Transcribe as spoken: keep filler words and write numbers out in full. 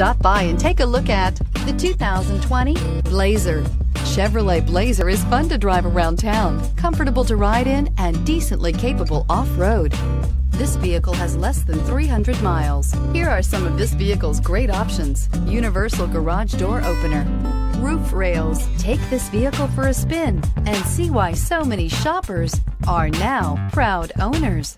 Stop by and take a look at the two thousand twenty Blazer. Chevrolet Blazer is fun to drive around town, comfortable to ride in, and decently capable off-road. This vehicle has less than three hundred miles. Here are some of this vehicle's great options: universal garage door opener, roof rails. Take this vehicle for a spin and see why so many shoppers are now proud owners.